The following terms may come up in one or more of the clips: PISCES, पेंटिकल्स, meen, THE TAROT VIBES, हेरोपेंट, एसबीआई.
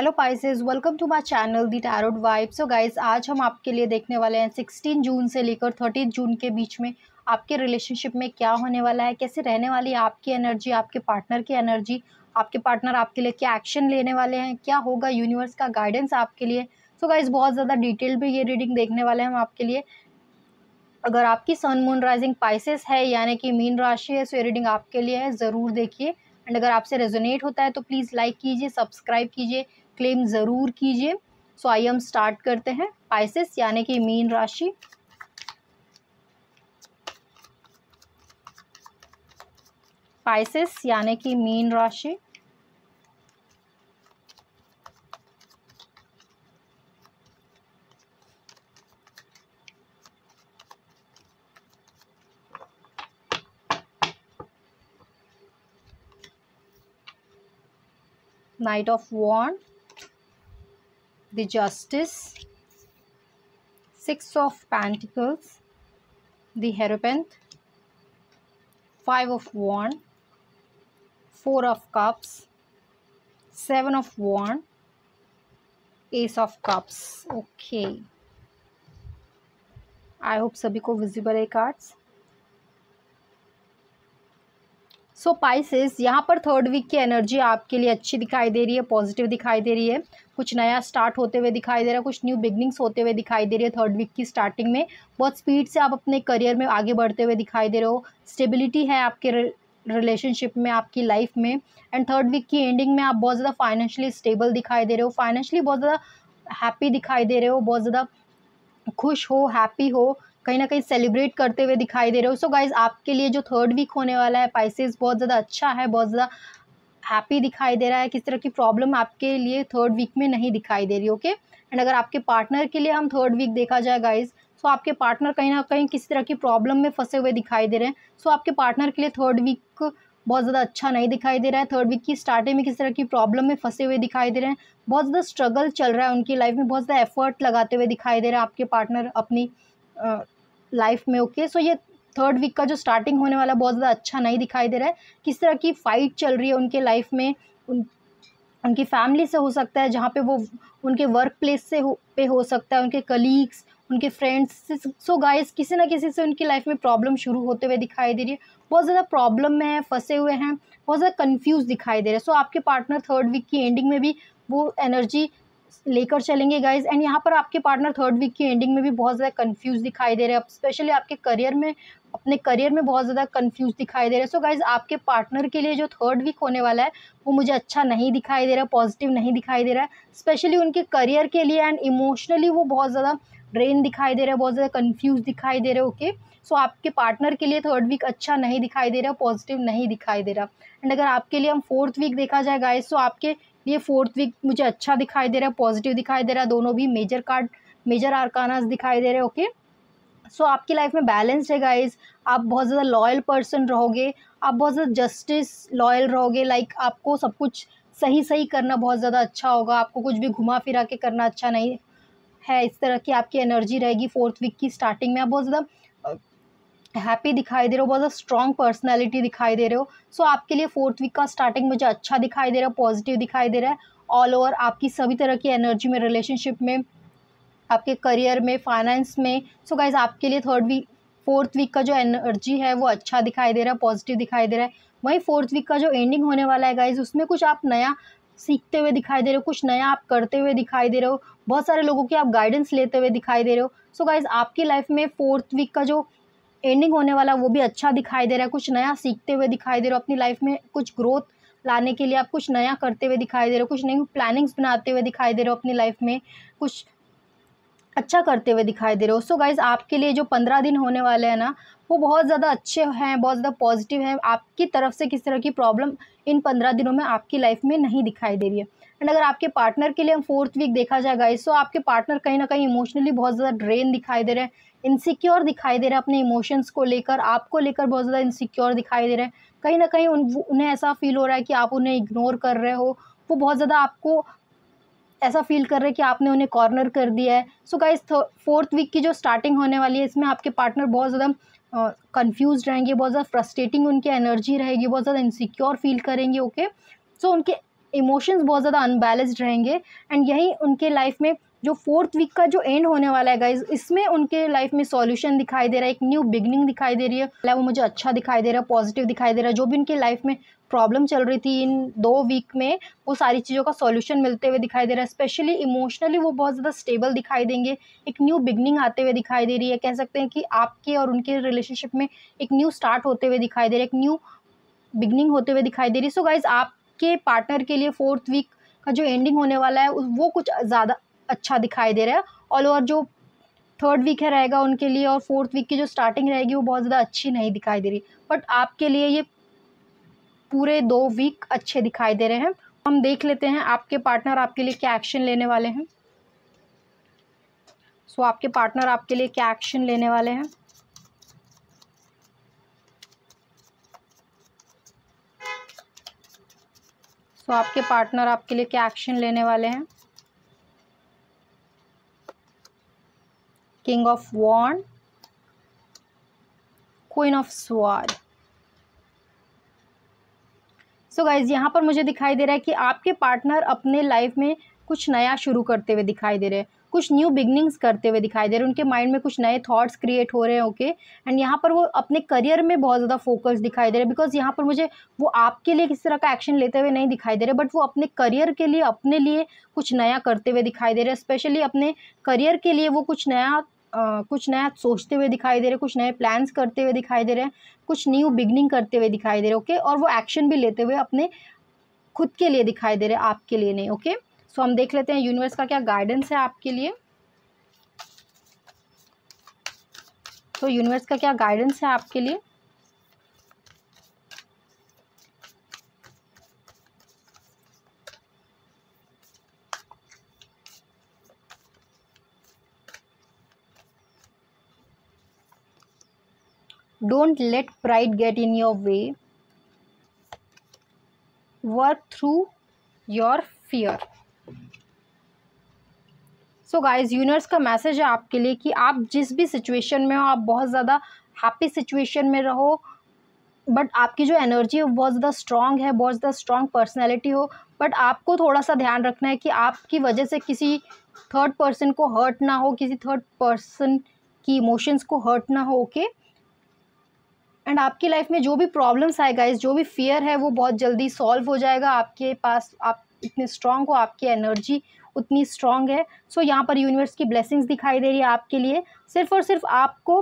Hello Pisces, welcome to my channel the tarot vibes. So guys, आज हम आपके लिए देखने वाले हैं 16 जून से लेकर 30 जून के बीच में आपके रिलेशनशिप में क्या होने वाला है, कैसे रहने वाली है आपकी एनर्जी, आपके पार्टनर की एनर्जी, आपके पार्टनर आपके लिए क्या एक्शन लेने वाले हैं, क्या होगा यूनिवर्स का गाइडेंस आपके लिए। सो गाइस, बहुत ज़्यादा डिटेल में ये रीडिंग देखने वाले हैं हम आपके लिए। अगर आपकी सन मून राइजिंग पाइसेस है यानी कि मीन राशि है, सो ये रीडिंग आपके लिए है, ज़रूर देखिए। एंड अगर आपसे रेजोनेट होता है तो प्लीज़ लाइक कीजिए, सब्सक्राइब कीजिए, क्लेम ज़रूर कीजिए। सो आइए हम स्टार्ट करते हैं। पाइसेस यानी कि मीन राशि, पाइसेस यानी कि मीन राशि, knight of wand, the justice, six of पेंटिकल्स, the हेरोपेंट, five of wand, four of cups, seven of wand, ace of cups. Okay, I hope सभी को विजिबल है कार्ड्स। सो पाइसेस, यहाँ पर थर्ड वीक की एनर्जी आपके लिए अच्छी दिखाई दे रही है, पॉजिटिव दिखाई दे रही है, कुछ नया स्टार्ट होते हुए दिखाई दे रहा है, कुछ न्यू बिगनिंग्स होते हुए दिखाई दे रही है। थर्ड वीक की स्टार्टिंग में बहुत स्पीड से आप अपने करियर में आगे बढ़ते हुए दिखाई दे रहे हो। स्टेबिलिटी है आपके रिलेशनशिप में, आपकी लाइफ में। एंड थर्ड वीक की एंडिंग में आप बहुत ज़्यादा फाइनेंशियली स्टेबल दिखाई दे रहे हो, फाइनेंशियली बहुत ज़्यादा हैप्पी दिखाई दे रहे हो, बहुत ज़्यादा खुश हो, हैप्पी हो, कहीं ना कहीं सेलिब्रेट करते हुए दिखाई दे रहे हो। सो गाइज, आपके लिए जो थर्ड वीक होने वाला है पाइसेस बहुत ज़्यादा अच्छा है, बहुत ज़्यादा हैप्पी दिखाई दे रहा है। किसी तरह की प्रॉब्लम आपके लिए थर्ड वीक में नहीं दिखाई दे रही। ओके, एंड अगर आपके पार्टनर के लिए हम थर्ड वीक देखा जाए गाइज, सो आपके पार्टनर कहीं ना कहीं किसी तरह की प्रॉब्लम में फंसे हुए दिखाई दे रहे हैं। सो आपके पार्टनर के लिए थर्ड वीक बहुत ज़्यादा अच्छा नहीं दिखाई दे रहा है। थर्ड वीक की स्टार्टिंग में किसी तरह की प्रॉब्लम में फंसे हुए दिखाई दे रहे हैं, बहुत ज़्यादा स्ट्रगल चल रहा है उनकी लाइफ में, बहुत ज़्यादा एफर्ट लगाते हुए दिखाई दे रहा है आपके पार्टनर अपनी लाइफ में। ओके, सो ये थर्ड वीक का जो स्टार्टिंग होने वाला बहुत ज़्यादा अच्छा नहीं दिखाई दे रहा है। किस तरह की फ़ाइट चल रही है उनके लाइफ में, उनकी फैमिली से हो सकता है, जहाँ पे वो उनके वर्क प्लेस से हो सकता है, उनके कलीग्स, उनके फ्रेंड्स से। सो गाइस, किसी ना किसी से उनकी लाइफ में प्रॉब्लम शुरू होते हुए दिखाई दे रही है, बहुत ज़्यादा प्रॉब्लम में है, फंसे हुए हैं, बहुत ज़्यादा कन्फ्यूज़ दिखाई दे रहे हैं। सो आपके पार्टनर थर्ड वीक की एंडिंग में भी वो एनर्जी लेकर चलेंगे गाइज। एंड यहाँ पर आपके पार्टनर थर्ड वीक की एंडिंग में भी बहुत ज़्यादा कंफ्यूज दिखाई दे रहे हैं, स्पेशली आपके करियर में, अपने करियर में बहुत ज़्यादा कंफ्यूज दिखाई दे रहे हैं। सो गाइज, आपके पार्टनर के लिए जो थर्ड वीक होने वाला है वो मुझे अच्छा नहीं दिखाई दे रहा, पॉजिटिव नहीं दिखाई दे रहा है, स्पेशली उनके करियर के लिए। एंड इमोशनली वो बहुत ज़्यादा ड्रेन दिखाई दे रहे हैं, बहुत ज़्यादा कन्फ्यूज दिखाई दे रहे हैं। ओके, सो आपके पार्टनर के लिए थर्ड वीक अच्छा नहीं दिखाई दे रहा, पॉजिटिव नहीं दिखाई दे रहा। एंड अगर आपके लिए हम फोर्थ वीक देखा जाए गाइज, सो आपके ये फोर्थ वीक मुझे अच्छा दिखाई दे रहा है, पॉजिटिव दिखाई दे रहा है, दोनों भी मेजर कार्ड, मेजर आर्कानास दिखाई दे रहे हैं। ओके, सो आपकी लाइफ में बैलेंस है गाइज, आप बहुत ज़्यादा लॉयल पर्सन रहोगे, आप बहुत ज़्यादा जस्टिस लॉयल रहोगे। लाइक आपको सब कुछ सही सही करना बहुत ज़्यादा अच्छा होगा, आपको कुछ भी घुमा फिरा के करना अच्छा नहीं है, इस तरह की आपकी एनर्जी रहेगी। फोर्थ वीक की स्टार्टिंग में आप बहुत ज़्यादा हैप्पी दिखाई दे रहे हो, बहुत ज़्यादा स्ट्रॉन्ग पर्सनैलिटी दिखाई दे रहे हो। सो आपके लिए फोर्थ वीक का स्टार्टिंग मुझे अच्छा दिखाई दे रहा है, पॉजिटिव दिखाई दे रहा है। ऑल ओवर आपकी सभी तरह की एनर्जी में, रिलेशनशिप में, आपके करियर में, फाइनेंस में। सो गाइज, आपके लिए थर्ड वीक, फोर्थ वीक का जो एनर्जी है वो अच्छा दिखाई दे रहा है, पॉजिटिव दिखाई दे रहा है। वहीं फोर्थ वीक का जो एंडिंग होने वाला है गाइज, उसमें कुछ आप नया सीखते हुए दिखाई दे रहे हो, कुछ नया आप करते हुए दिखाई दे रहे हो, बहुत सारे लोगों की आप गाइडेंस लेते हुए दिखाई दे रहे हो। सो गाइज, आपकी लाइफ में फोर्थ वीक का जो एंडिंग होने वाला वो भी अच्छा दिखाई दे रहा है, कुछ नया सीखते हुए दिखाई दे रहे हो, अपनी लाइफ में कुछ ग्रोथ लाने के लिए आप कुछ नया करते हुए दिखाई दे रहे हो, कुछ नई प्लानिंग्स बनाते हुए दिखाई दे रहे हो, अपनी लाइफ में कुछ अच्छा करते हुए दिखाई दे रहे हो। सो गाइज़, आपके लिए जो 15 दिन होने वाले हैं ना वो बहुत ज़्यादा अच्छे हैं, बहुत ज़्यादा पॉजिटिव हैं। आपकी तरफ से किस तरह की प्रॉब्लम इन 15 दिनों में आपकी लाइफ में नहीं दिखाई दे रही है। एंड अगर आपके पार्टनर के लिए हम फोर्थ वीक देखा जाए गाइज, सो आपके पार्टनर कहीं ना कहीं इमोशनली बहुत ज़्यादा ड्रेन दिखाई दे रहे हैं, इनसिक्योर दिखाई दे रहे हैं, अपने इमोशंस को लेकर, आपको लेकर बहुत ज़्यादा इनसिक्योर दिखाई दे रहे हैं। कहीं ना कहीं उन्हें ऐसा फील हो रहा है कि आप उन्हें इग्नोर कर रहे हो, वो बहुत ज़्यादा आपको ऐसा फील कर रहे हैं कि आपने उन्हें कॉर्नर कर दिया है। सो गाइस, फोर्थ वीक की जो स्टार्टिंग होने वाली है इसमें आपके पार्टनर बहुत ज़्यादा कंफ्यूज रहेंगे, बहुत ज़्यादा फ्रस्ट्रेटिंग उनकी एनर्जी रहेगी, बहुत ज़्यादा इनसिक्योर फील करेंगे। ओके, सो उनके इमोशंस बहुत ज़्यादा अनबैलेंस्ड रहेंगे एंड यही उनके लाइफ में जो 4th वीक का जो एंड होने वाला है गाइज, इसमें उनके लाइफ में सॉल्यूशन दिखाई दे रहा है, एक न्यू बिगनिंग दिखाई दे रही है। वो मुझे अच्छा दिखाई दे रहा है, पॉजिटिव दिखाई दे रहा है। जो भी उनके लाइफ में प्रॉब्लम चल रही थी इन 2 वीक में, वो सारी चीज़ों का सॉल्यूशन मिलते हुए दिखाई दे रहा है। स्पेशली इमोशनली वो बहुत ज़्यादा स्टेबल दिखाई देंगे, एक न्यू बिगनिंग आते हुए दिखाई दे रही है। कह सकते हैं कि आपके और उनके रिलेशनशिप में एक न्यू स्टार्ट होते हुए दिखाई दे रहा है, एक न्यू बिगनिंग होते हुए दिखाई दे रही है। सो गाइज आपके पार्टनर के लिए 4th वीक का जो एंडिंग होने वाला है वो कुछ ज़्यादा अच्छा दिखाई दे रहा है। ऑल ओवर जो 3rd वीक है रहेगा उनके लिए और 4th वीक की जो स्टार्टिंग रहेगी वो बहुत ज़्यादा अच्छी नहीं दिखाई दे रही, बट आपके लिए ये पूरे 2 वीक अच्छे दिखाई दे रहे हैं। हम देख लेते हैं आपके पार्टनर आपके लिए क्या एक्शन लेने वाले हैं। सो आपके पार्टनर आपके लिए क्या एक्शन लेने वाले हैं। सो आपके पार्टनर आपके लिए क्या एक्शन लेने वाले हैं। King of wand, queen of sword. So guys यहाँ पर मुझे दिखाई दे रहा है कि आपके पार्टनर अपने लाइफ में कुछ नया शुरू करते हुए दिखाई दे रहे हैं, कुछ न्यू बिगनिंग्स करते हुए दिखाई दे रहे हैं। उनके माइंड में कुछ नए थॉट्स क्रिएट हो रहे हैं। ओके एंड यहाँ पर वो अपने करियर में बहुत ज़्यादा फोकस दिखाई दे रहे हैं, बिकॉज यहाँ पर मुझे वो आपके लिए किसी तरह का एक्शन लेते हुए नहीं दिखाई दे रहे, बट वो अपने करियर के लिए अपने लिए कुछ नया करते हुए दिखाई दे रहे हैं। स्पेशली अपने करियर के लिए वो कुछ नया सोचते हुए दिखाई दे रहे, कुछ नए प्लान्स करते हुए दिखाई दे रहे हैं, कुछ न्यू बिगनिंग करते हुए दिखाई दे रहे। ओके और वो एक्शन भी लेते हुए अपने खुद के लिए दिखाई दे रहे, आपके लिए नहीं। ओके सो हम देख लेते हैं यूनिवर्स का क्या गाइडेंस है आपके लिए। तो यूनिवर्स का क्या गाइडेंस है आपके लिए। Don't let pride get in your way. Work through your fear. So guys, universe का मैसेज है आपके लिए कि आप जिस भी सिचुएशन में हो, आप बहुत ज़्यादा हैप्पी सिचुएशन में रहो, बट आपकी जो एनर्जी है वो बहुत ज़्यादा स्ट्रांग है, बहुत ज़्यादा स्ट्रांग पर्सनैलिटी हो, बट आपको थोड़ा सा ध्यान रखना है कि आपकी वजह से किसी थर्ड पर्सन को हर्ट ना हो, किसी थर्ड पर्सन की इमोशंस को हर्ट ना हो। ओके एंड आपकी लाइफ में जो भी प्रॉब्लम्स आए गाइज, जो भी फियर है वो बहुत जल्दी सॉल्व हो जाएगा। आपके पास आप इतने स्ट्रांग हो, आपकी एनर्जी उतनी स्ट्रांग है। सो यहाँ पर यूनिवर्स की ब्लेसिंग्स दिखाई दे रही है आपके लिए। सिर्फ और सिर्फ आपको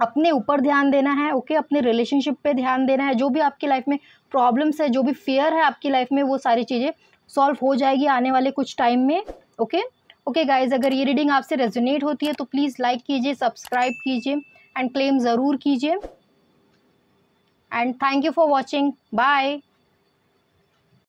अपने ऊपर ध्यान देना है। ओके अपने रिलेशनशिप पे ध्यान देना है। जो भी आपकी लाइफ में प्रॉब्लम्स है, जो भी फियर है आपकी लाइफ में, वो सारी चीज़ें सॉल्व हो जाएगी आने वाले कुछ टाइम में। ओके गाइज अगर ये रीडिंग आपसे रेजोनेट होती है तो प्लीज़ लाइक कीजिए, सब्सक्राइब कीजिए एंड क्लेम ज़रूर कीजिए। And thank you for watching. Bye.